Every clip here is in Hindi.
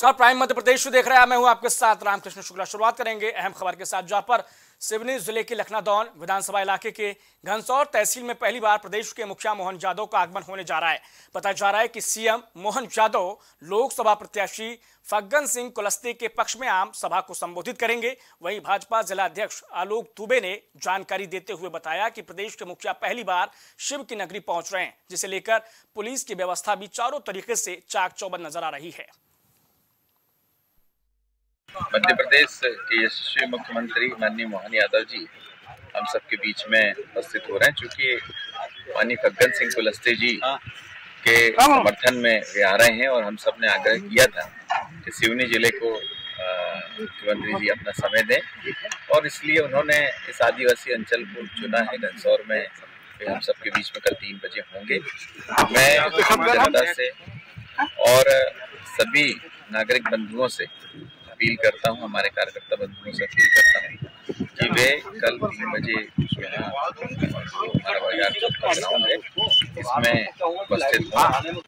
नमस्कार, प्राइम मध्य प्रदेश देख रहे हैं, मैं हूं आपके साथ रामकृष्ण शुक्ला। शुरुआत करेंगे अहम खबर के साथ, जहां पर सिवनी जिले के लखनादौन विधानसभा इलाके के घनसौर तहसील में पहली बार प्रदेश के मुखिया मोहन यादव का आगमन होने जा रहा है। पता जा रहा है कि सीएम मोहन यादव लोकसभा प्रत्याशी फग्गन सिंह कुलस्ती के पक्ष में आम सभा को संबोधित करेंगे। वहीं भाजपा जिलाध्यक्ष आलोक दुबे ने जानकारी देते हुए बताया कि प्रदेश के मुखिया पहली बार शिव की नगरी पहुंच रहे हैं, जिसे लेकर पुलिस की व्यवस्था भी चारों तरीके से चाक चौबंद नजर आ रही है। मध्य प्रदेश के यशस्वी मुख्यमंत्री माननीय मोहन यादव जी हम सबके बीच में उपस्थित हो रहे हैं। चूँकि माननीय फग्गन सिंह कुलस्ती जी के समर्थन में वे आ रहे हैं और हम सब ने आग्रह किया था कि सिवनी जिले को मुख्यमंत्री जी अपना समय दें, और इसलिए उन्होंने इस आदिवासी अंचल को चुना है। घनसौर में वे हम सबके बीच में कल 3 बजे होंगे। मैं जनता से और सभी नागरिक बंधुओं से अपील करता हूं, हमारे कार्यकर्ता बंधुओं से अपील करता हूं कि वे कल 3 बजे हमारा बाजार का ग्राउंड है, इसमें उपस्थित हों।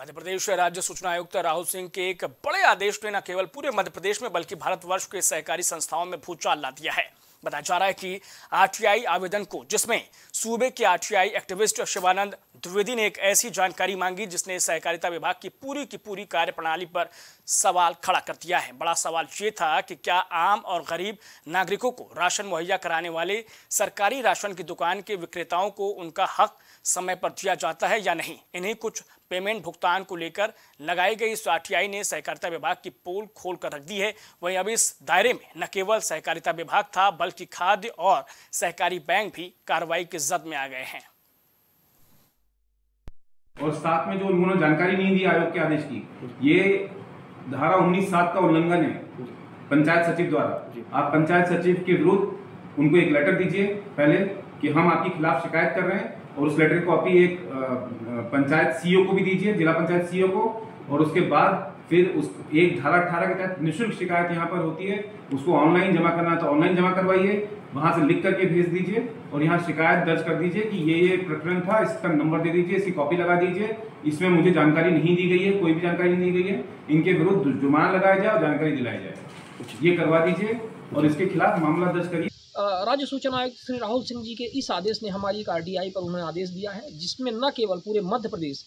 मध्य प्रदेश राज्य सूचना आयुक्त राहुल सिंह के एक बड़े आदेश ने न केवल पूरे मध्य प्रदेश में बल्कि भारतवर्ष के सहकारी संस्थाओं में भूचाल ला दिया है। बताया जा रहा है कि आरटीआई आवेदन को, जिसमें सूबे के आरटीआई एक्टिविस्ट अश्वानंद द्विवेदी ने एक ऐसी जानकारी मांगी जिसने सहकारिता विभाग की पूरी कार्यप्रणाली पर सवाल खड़ा कर दिया है। बड़ा सवाल ये था कि क्या आम और गरीब नागरिकों को राशन मुहैया कराने वाले सरकारी राशन की दुकान के विक्रेताओं को उनका हक समय पर दिया जाता है या नहीं। इन्हीं कुछ पेमेंट भुगतान को लेकर लगाई गई इस आरटीआई ने सहकारिता विभाग की पोल खोल कर रख दी है। वहीं अब इस दायरे में न केवल सहकारिता विभाग था बल्कि खाद्य और सहकारी बैंक भी कार्रवाई की जद में आ गए हैं। और साथ में जो उन्होंने जानकारी नहीं दी आयोग के आदेश की, ये धारा 19(7) का उल्लंघन है पंचायत सचिव द्वारा। आप पंचायत सचिव के विरुद्ध उनको एक लेटर दीजिए पहले कि हम आपके खिलाफ शिकायत कर रहे हैं, और उस लेटर कॉपी एक पंचायत सीईओ को भी दीजिए, जिला पंचायत सीईओ को, और उसके बाद फिर उस एक धारा 18 के तहत निःशुल्क शिकायत यहाँ पर होती है, उसको ऑनलाइन जमा करना तो ऑनलाइन जमा करवाइए, वहाँ से लिख करके भेज दीजिए और यहाँ शिकायत दर्ज कर दीजिए कि ये प्रकरण था, इसका नंबर दे दीजिए, इसकी कॉपी लगा दीजिए, इसमें मुझे जानकारी नहीं दी गई है, कोई भी जानकारी नहीं दी गई है, इनके विरुद्ध जुर्माना लगाया जाए और जानकारी दिलाई जाए, ये करवा दीजिए और इसके खिलाफ मामला दर्ज करिए। राज्य सूचना आयुक्त श्री राहुल सिंह जी के इस आदेश ने हमारी एक आरटीआई पर उन्होंने आदेश दिया है, जिसमें न केवल पूरे मध्य प्रदेश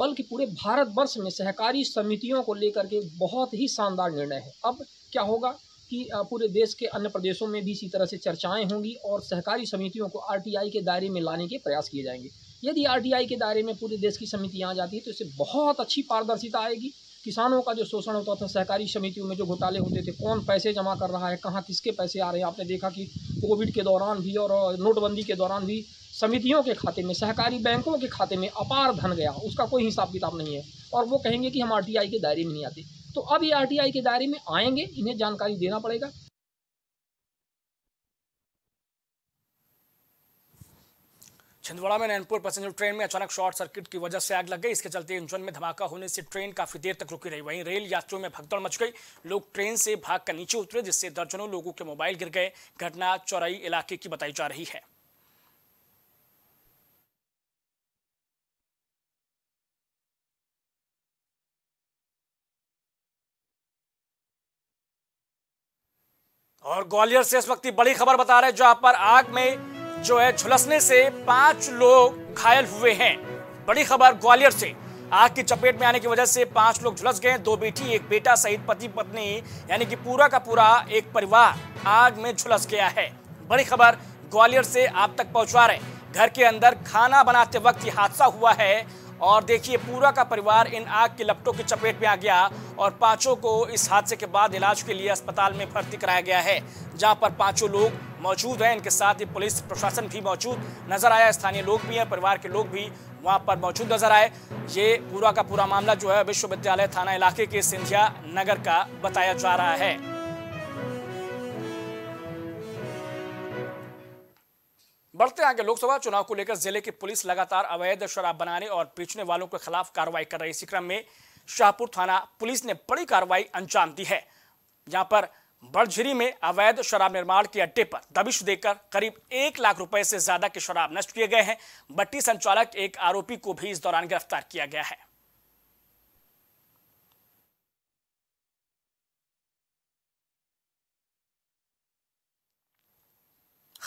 बल्कि पूरे भारतवर्ष में सहकारी समितियों को लेकर के बहुत ही शानदार निर्णय है। अब क्या होगा कि पूरे देश के अन्य प्रदेशों में भी इसी तरह से चर्चाएं होंगी और सहकारी समितियों को आरटीआई के दायरे में लाने के प्रयास किए जाएंगे। यदि आरटीआई के दायरे में पूरे देश की समितियाँ आ जाती है तो इससे बहुत अच्छी पारदर्शिता आएगी। किसानों का जो शोषण होता था, सहकारी समितियों में जो घोटाले होते थे, कौन पैसे जमा कर रहा है, कहाँ किसके पैसे आ रहे हैं, आपने देखा कि कोविड के दौरान भी और नोटबंदी के दौरान भी समितियों के खाते में, सहकारी बैंकों के खाते में अपार धन गया, उसका कोई हिसाब किताब नहीं है, और वो कहेंगे कि हम आरटीआई के दायरे में नहीं आते। तो अब ये आरटीआई के दायरे में आएंगे, इन्हें जानकारी देना पड़ेगा। छिंदवाड़ा में नैनपुर पैसेंजर ट्रेन में अचानक शॉर्ट सर्किट की वजह से आग लग गई। इसके चलते इंजन में धमाका होने से ट्रेन काफी देर तक रुकी रही। वहीं रेल यात्रियों में भगदड़ मच गई, लोग ट्रेन से भागकर नीचे उतरे, जिससे दर्जनों लोगों के मोबाइल गिर गए। घटना चौराई इलाके की बताई जा रही है। और ग्वालियर से इस वक्त बड़ी खबर बता रहे हैं, जहां पर आग में जो है झुलसने से 5 लोग घायल हुए हैं। बड़ी खबर ग्वालियर से, आग की चपेट में आने की वजह से 5 लोग झुलस गए। 2 बेटी, 1 बेटा सहित पति पत्नी, यानी कि पूरा का पूरा एक परिवार आग में झुलस गया है। बड़ी खबर ग्वालियर से आप तक पहुंचा रहे, घर के अंदर खाना बनाते वक्त ये हादसा हुआ है और देखिए पूरा का परिवार इन आग की लपटों की चपेट में आ गया और 5 को इस हादसे के बाद इलाज के लिए अस्पताल में भर्ती कराया गया है, जहां पर 5 लोग मौजूद हैं। इनके साथ ही पुलिस प्रशासन भी मौजूद नजर आया, स्थानीय लोग भी हैं, परिवार के लोग भी वहां पर मौजूद नजर आए। ये पूरा का पूरा मामला जो है विश्वविद्यालय थाना इलाके के सिंधिया नगर का बताया जा रहा है। बढ़ते आगे, लोकसभा चुनाव को लेकर जिले की पुलिस लगातार अवैध शराब बनाने और बेचने वालों के खिलाफ कार्रवाई कर रही। इसी क्रम में शाहपुर थाना पुलिस ने बड़ी कार्रवाई अंजाम दी है। यहां पर बड़झिरी में अवैध शराब निर्माण के अड्डे पर दबिश देकर करीब 1 लाख रुपए से ज्यादा की शराब नष्ट किए गए हैं। भट्टी संचालक एक आरोपी को भी इस दौरान गिरफ्तार किया गया है।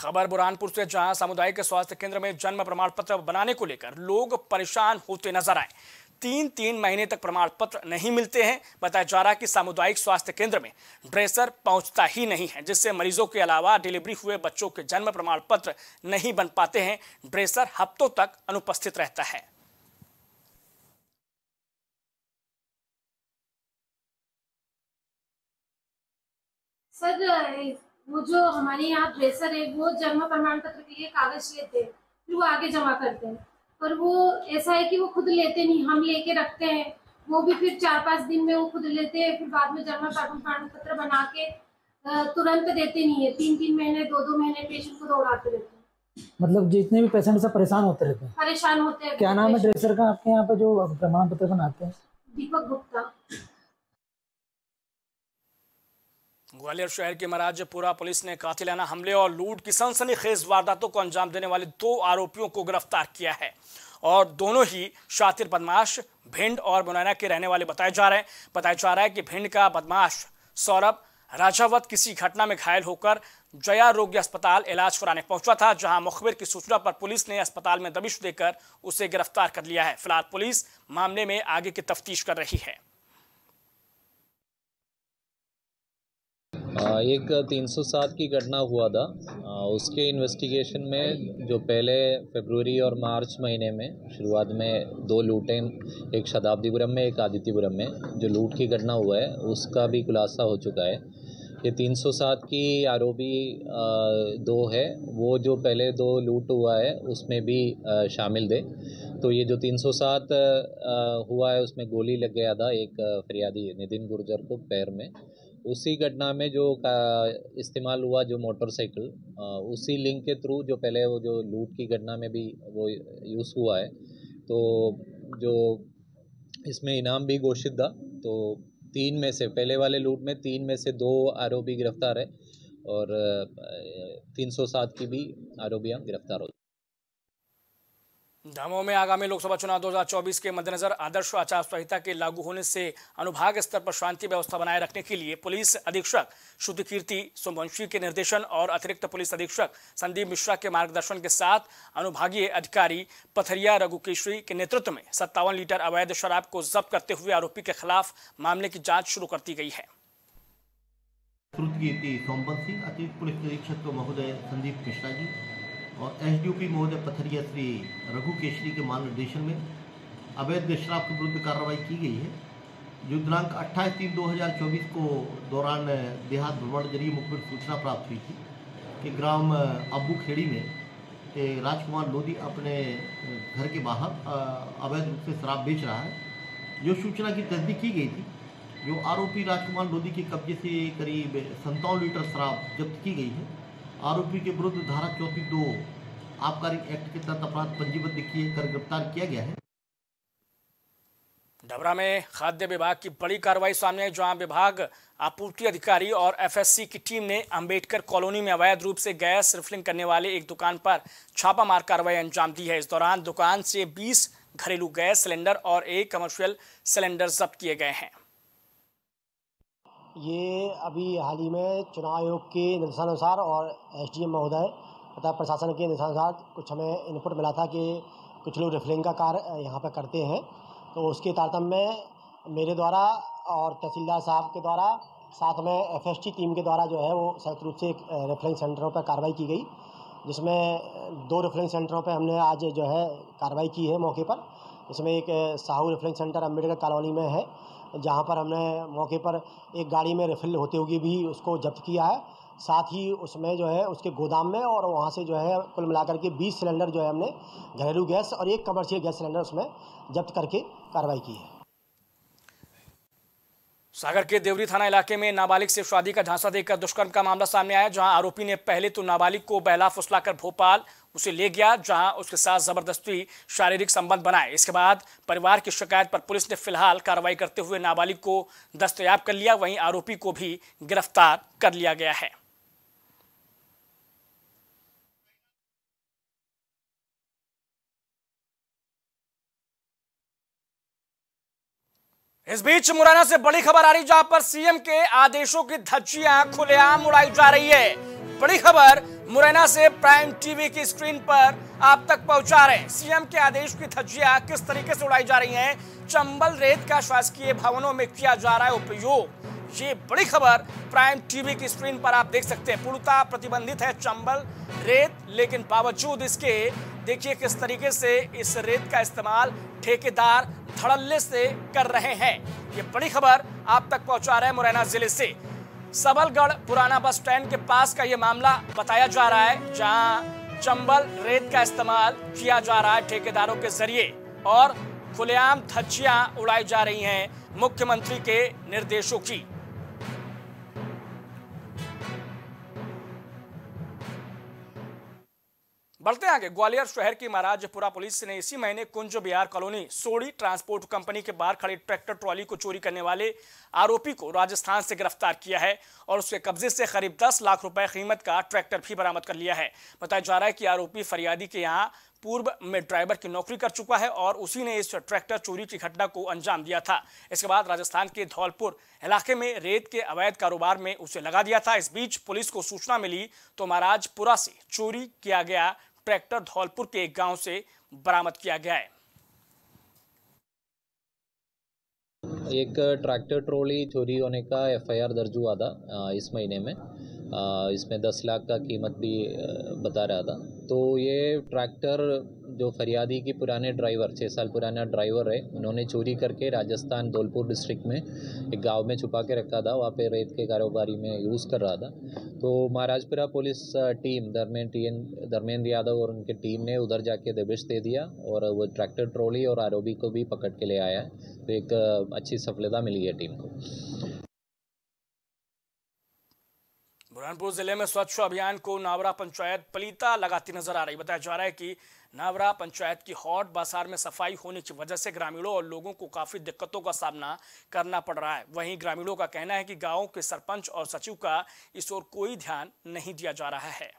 खबर बुरहानपुर से, जहां सामुदायिक स्वास्थ्य केंद्र में जन्म प्रमाण पत्र बनाने को लेकर लोग परेशान होते नजर आए। तीन महीने तक प्रमाण पत्र नहीं मिलते हैं। बताया जा रहा है कि सामुदायिक स्वास्थ्य केंद्र में ड्रेसर पहुंचता ही नहीं है, जिससे मरीजों के अलावा डिलीवरी हुए बच्चों के जन्म प्रमाण पत्र नहीं बन पाते हैं। ड्रेसर हफ्तों तक अनुपस्थित रहता है। सर, वो जो हमारे यहाँ ड्रेसर है वो जन्म प्रमाण पत्र के लिए कागज लेते हैं, फिर वो आगे जमा करते हैं, पर वो ऐसा है कि वो खुद लेते नहीं, हम लेके रखते हैं, वो भी फिर 4-5 दिन में वो खुद लेते हैं, फिर बाद में जन्म प्रमाण पत्र बना के तुरंत देते नहीं है। 3-3 महीने 2-2 महीने पेशेंट को दौड़ाते रहते हैं। मतलब जितने भी पेशेंट सब परेशान होते रहते हैं। परेशान होते हैं। क्या नाम है ड्रेसर का आपके यहाँ पे जो प्रमाण पत्र बनाते हैं? दीपक गुप्ता। ग्वालियर शहर के महाराजपुरा पुलिस ने कातिलाना हमले और लूट की सनसनीखेज वारदातों को अंजाम देने वाले 2 आरोपियों को गिरफ्तार किया है और दोनों ही शातिर बदमाश भिंड और मुरैना के रहने वाले बताए जा रहे हैं। बताया जा रहा है कि भिंड का बदमाश सौरभ राजावत किसी घटना में घायल होकर जया रोग्य अस्पताल इलाज कराने पहुंचा था, जहां मुखबिर की सूचना पर पुलिस ने अस्पताल में दबिश देकर उसे गिरफ्तार कर लिया है। फिलहाल पुलिस मामले में आगे की तफ्तीश कर रही है। एक 307 की घटना हुआ था, उसके इन्वेस्टिगेशन में जो पहले फरवरी और मार्च महीने में शुरुआत में 2 लूटें, एक शताब्दीपुरम में एक आदित्यपुरम में जो लूट की घटना हुआ है उसका भी खुलासा हो चुका है। ये 307 की आरोपी 2 है, वो जो पहले 2 लूट हुआ है उसमें भी शामिल थे। तो ये जो 307 हुआ है उसमें गोली लग गया था एक फरियादी नितिन गुर्जर को पैर में। उसी घटना में जो इस्तेमाल हुआ जो मोटरसाइकिल, उसी लिंक के थ्रू जो पहले वो जो लूट की घटना में भी वो यूज़ हुआ है, तो जो इसमें इनाम भी घोषित था। तो 3 में से पहले वाले लूट में 3 में से 2 आरोपी गिरफ्तार है और 307 की भी आरोपियाँ गिरफ्तार हो। दमोह में आगामी लोकसभा चुनाव 2024 के मद्देनजर आदर्श आचार संहिता के लागू होने से अनुभाग स्तर पर शांति व्यवस्था बनाए रखने के लिए पुलिस अधीक्षक शुद्ध कीर्ति सोमवंशी के निर्देशन और अतिरिक्त पुलिस अधीक्षक संदीप मिश्रा के मार्गदर्शन के साथ अनुभागीय अधिकारी पथरिया रघुकेश्वरी के नेतृत्व में 57 लीटर अवैध शराब को जब्त करते हुए आरोपी के खिलाफ मामले की जाँच शुरू कर दी गई है। शुद्ध कीर्ति सोमवंशी, अतिरिक्त पुलिस अधीक्षक महोदय संदीप मिश्रा जी और एसडीओपी महोदय पथरिया श्री रघुकेश्वरी के मार्गदर्शन में अवैध शराब के विरुद्ध कार्रवाई की गई है, जो दिनांक 28/3/2024 को दौरान देहात भ्रमण जरिए मुखबिर सूचना प्राप्त हुई थी कि ग्राम अब्बू खेड़ी में राजकुमार लोधी अपने घर के बाहर अवैध रूप से शराब बेच रहा है। जो सूचना की तस्दीक की गई थी, जो आरोपी राजकुमार लोधी के कब्जे से करीब 57 लीटर शराब जब्त की गई है। आरोपी के विरुद्ध धारा 34(2) आबकारी एक्ट के तहत अपराध पंजीबद्ध कर गिरफ्तार किया गया है। डबरा में खाद्य विभाग की बड़ी कार्रवाई सामने, जहां विभाग आपूर्ति अधिकारी और एफएससी की टीम ने अंबेडकर कॉलोनी में अवैध रूप से गैस रिफिलिंग करने वाले एक दुकान पर छापामार कार्रवाई अंजाम दी है। इस दौरान दुकान से 20 घरेलू गैस सिलेंडर और 1 कमर्शियल सिलेंडर जब्त किए गए हैं। ये अभी हाल ही में चुनाव आयोग के निर्देशानुसार और एसडीएम महोदय तथा प्रशासन के निर्देशानुसार कुछ हमें इनपुट मिला था कि कुछ लोग रिफिलिंग का कार्य यहाँ पर करते हैं, तो उसके तारतम्य में मेरे द्वारा और तहसीलदार साहब के द्वारा साथ में एफएसटी टीम के द्वारा जो है वो संयुक्त रूप से रिफिलिंग सेंटरों पर कार्रवाई की गई, जिसमें 2 रिफिलिंग सेंटरों पर हमने आज जो है कार्रवाई की है मौके पर। इसमें एक Sahu refilling centre Ambedkar colony में है, जहां पर हमने मौके पर एक गाड़ी में रिफिल होते हुए भी उसको जब्त किया है। साथ ही उसमें जो है उसके गोदाम में और वहां से जो है कुल मिलाकर के 20 सिलेंडर जो है हमने घरेलू गैस और 1 कमर्शियल गैस सिलेंडर उसमें जब्त करके कार्रवाई की है। सागर के देवरी थाना इलाके में नाबालिग से शादी का झांसा देकर दुष्कर्म का मामला सामने आया, जहां आरोपी ने पहले तो नाबालिग को बहला फुसलाकर भोपाल उसे ले गया, जहां उसके साथ जबरदस्ती शारीरिक संबंध बनाए। इसके बाद परिवार की शिकायत पर पुलिस ने फिलहाल कार्रवाई करते हुए नाबालिग को दस्तयाब कर लिया, वहीं आरोपी को भी गिरफ्तार कर लिया गया है। इस बीच मुरैना से बड़ी खबर आ रही, जहां पर सीएम के आदेशों की धज्जियां खुलेआम उड़ाई जा रही है। बड़ी खबर मुरैना से प्राइम टीवी की स्क्रीन पर आप तक पहुंचा रहे हैं। सीएम के आदेश की धज्जियां किस तरीके से उड़ाई जा रही हैं, चंबल रेत का शासकीय भवनों में किया जा रहा है उपयोग, ये बड़ी खबर प्राइम टीवी की स्क्रीन पर आप देख सकते हैं। पूर्णता प्रतिबंधित है चंबल रेत, लेकिन बावजूद इसके देखिए किस तरीके से इस रेत का इस्तेमाल ठेकेदार धड़ल्ले से कर रहे हैं। ये बड़ी खबर आप तक पहुंचा रहे हैं मुरैना जिले से। सबलगढ़ पुराना बस स्टैंड के पास का ये मामला बताया जा रहा है, जहां चंबल रेत का इस्तेमाल किया जा रहा है ठेकेदारों के जरिए और खुलेआम धज्जियां उड़ाई जा रही हैं मुख्यमंत्री के निर्देशों की। बढ़ते आगे, ग्वालियर शहर की महाराजपुरा पुलिस ने इसी महीने Kunj Bihar colony Sodhi transport company के बाहर खड़े ट्रैक्टर ट्रॉली को चोरी करने वाले आरोपी को राजस्थान से गिरफ्तार किया है और उसके कब्जे से करीब 10 लाख रुपए कीमत का ट्रैक्टर भी बरामद कर लिया है। बताया जा रहा है कि आरोपी फरियादी के यहाँ पूर्व में ड्राइवर की नौकरी कर चुका है और उसी ने इस ट्रैक्टर चोरी की घटना को अंजाम दिया था। इसके बाद राजस्थान के धौलपुर इलाके में रेत के अवैध कारोबार में उसे लगा दिया था। इस बीच पुलिस को सूचना मिली तो महाराजपुरा से चोरी किया गया ट्रैक्टर धौलपुर के एक गांव से बरामद किया गया है। एक ट्रैक्टर ट्रॉली चोरी होने का एफआईआर दर्ज हुआ था इस महीने में, इसमें 10 लाख का कीमत भी बता रहा था। तो ये ट्रैक्टर जो फरियादी की पुराने ड्राइवर 6 साल पुराना ड्राइवर है, उन्होंने चोरी करके राजस्थान धौलपुर डिस्ट्रिक्ट में एक गांव में छुपा के रखा था, वहाँ पे रेत के कारोबारी में यूज़ कर रहा था। तो महाराजपुरा पुलिस टीम धर्मेंद्र यादव और उनकी टीम ने उधर जाके दबिश दे दिया और वो ट्रैक्टर ट्रॉली और आरोपी को भी पकड़ के ले आया है। तो एक अच्छी सफलता मिली है टीम को। बुरहानपुर जिले में स्वच्छ अभियान को नावरा पंचायत पलीता लगाती नजर आ रही। बताया जा रहा है कि नावरा पंचायत की हॉट बाजार में सफाई होने की वजह से ग्रामीणों और लोगों को काफी दिक्कतों का सामना करना पड़ रहा है। वहीं ग्रामीणों का कहना है कि गांव के सरपंच और सचिव का इस ओर कोई ध्यान नहीं दिया जा रहा है।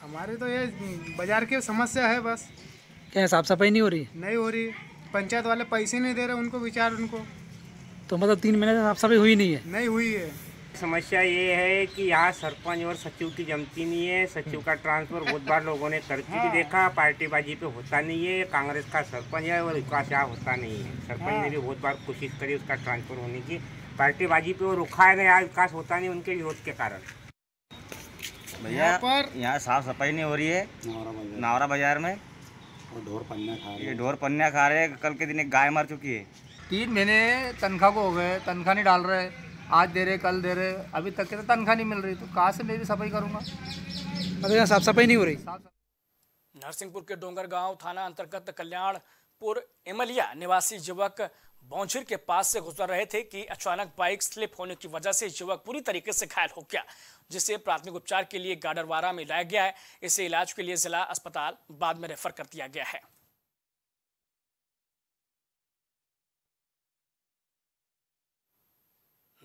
हमारे तो ये बाजार की समस्या है, बस क्या साफ सफाई नहीं हो रही, पंचायत वाले पैसे नहीं दे रहे उनको, विचार उनको। तो मतलब 3 महीने से साफ सफाई हुई नहीं है। समस्या ये है कि यहाँ सरपंच और सचिव की जमती नहीं है। सचिव का ट्रांसफर बहुत बार लोगों ने करके भी देखा, पार्टीबाजी पे होता नहीं है। कांग्रेस का सरपंच है और उसका क्या होता नहीं है। सरपंच ने भी बहुत बार कोशिश करी उसका ट्रांसफर होने की, पार्टीबाजी पे वो रुखा है ना, यहाँ विकास होता नहीं उनके विरोध के कारण। भैया यहाँ साफ सफाई नहीं हो रही है नावरा बाजार में, ढोर पन्ना खा रहे। कल के दिन एक गाय मर चुकी है। 3 महीने तनख्वाह को हो गए, तनख्वाह नहीं डाल रहे, आज दे रहे कल दे रहे, अभी तक के तो तनख्वाह नहीं मिल रही, तो कहाँ से मैं भी सफाई करूँगा। मतलब यहाँ साफ सफाई नहीं हो रही। नरसिंहपुर के डोंगरगांव थाना अंतर्गत कल्याणपुर इमलिया निवासी युवक बौंझिर के पास से गुजर रहे थे कि अचानक बाइक स्लिप होने की वजह से युवक पूरी तरीके से घायल हो गया, जिसे प्राथमिक उपचार के लिए गाडरवारा में लाया गया है। इसे इलाज के लिए जिला अस्पताल बाद में रेफर कर दिया गया है।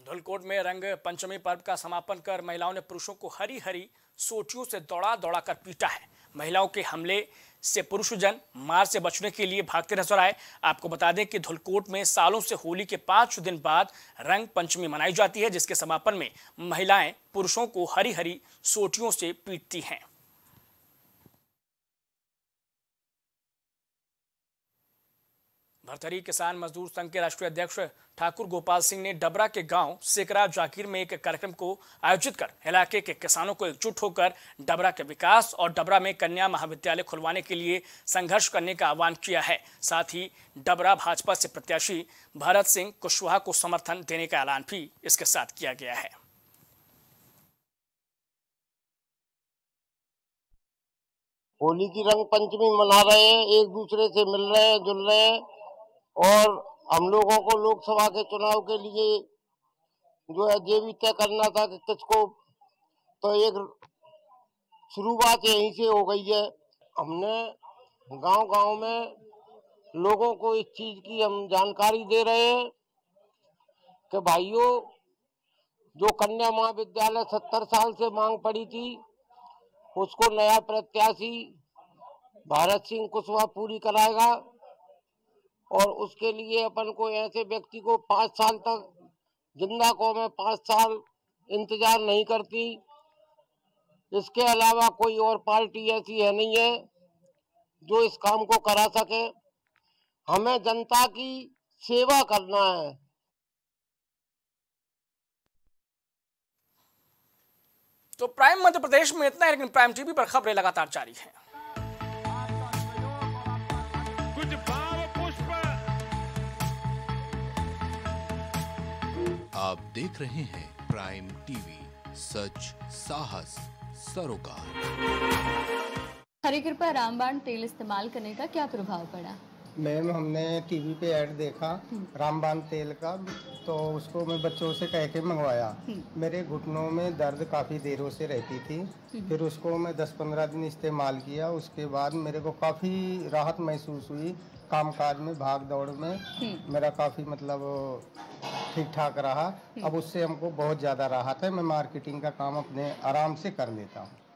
धुलकोट में रंग पंचमी पर्व का समापन कर महिलाओं ने पुरुषों को हरी हरी सोटियों से दौड़ा कर पीटा है। महिलाओं के हमले से पुरुषजन मार से बचने के लिए भागते नजर आए। आपको बता दें कि धुलकोट में सालों से होली के 5 दिन बाद रंग पंचमी मनाई जाती है, जिसके समापन में महिलाएं पुरुषों को हरी हरी सोटियों से पीटती हैं। भरथरी किसान मजदूर संघ के राष्ट्रीय अध्यक्ष ठाकुर गोपाल सिंह ने डबरा के गांव सेकरा जाकिर में एक कार्यक्रम को आयोजित कर इलाके के किसानों को एकजुट होकर डबरा के विकास और डबरा में कन्या महाविद्यालय खुलवाने के लिए संघर्ष करने का आह्वान किया है। साथ ही डबरा भाजपा से प्रत्याशी भारत सिंह कुशवाहा को समर्थन देने का ऐलान भी इसके साथ किया गया है। होली की रंग पंचमी मना रहे हैं, एक दूसरे से मिल रहे हैं, जुल रहे हैं और हम लोगों को लोकसभा के चुनाव के लिए जो है ये भी तय करना था कि किसको, तो एक शुरुआत यहीं से हो गई है। हमने गांव-गांव में लोगों को इस चीज़ की हम जानकारी दे रहे हैं कि भाइयों जो कन्या महाविद्यालय 70 साल से मांग पड़ी थी उसको नया प्रत्याशी भारत सिंह कुशवाहा पूरी कराएगा और उसके लिए अपन को ऐसे व्यक्ति को 5 साल तक जिंदा कौम 5 साल इंतजार नहीं करती, इसके अलावा कोई और पार्टी ऐसी है नहीं है जो इस काम को करा सके। हमें जनता की सेवा करना है। तो प्राइम मध्य प्रदेश में इतना है, लेकिन प्राइम टीवी पर खबरें लगातार जारी हैं। कुछ भाव पुष्प आप देख रहे हैं प्राइम टीवी, सच साहस सरोकार। हरि कृपा रामबाण तेल इस्तेमाल करने का क्या प्रभाव पड़ा? मैम हमने टीवी पे ऐड देखा रामबाण तेल का, तो उसको मैं बच्चों से कह के मंगवाया। मेरे घुटनों में दर्द काफ़ी देरों से रहती थी, फिर उसको मैं 10-15 दिन इस्तेमाल किया। उसके बाद मेरे को काफ़ी राहत महसूस हुई, कामकाज में भाग दौड़ में मेरा काफ़ी मतलब ठीक ठाक रहा। अब उससे हमको बहुत ज़्यादा राहत है। मैं मार्केटिंग का काम अपने आराम से कर लेता हूँ।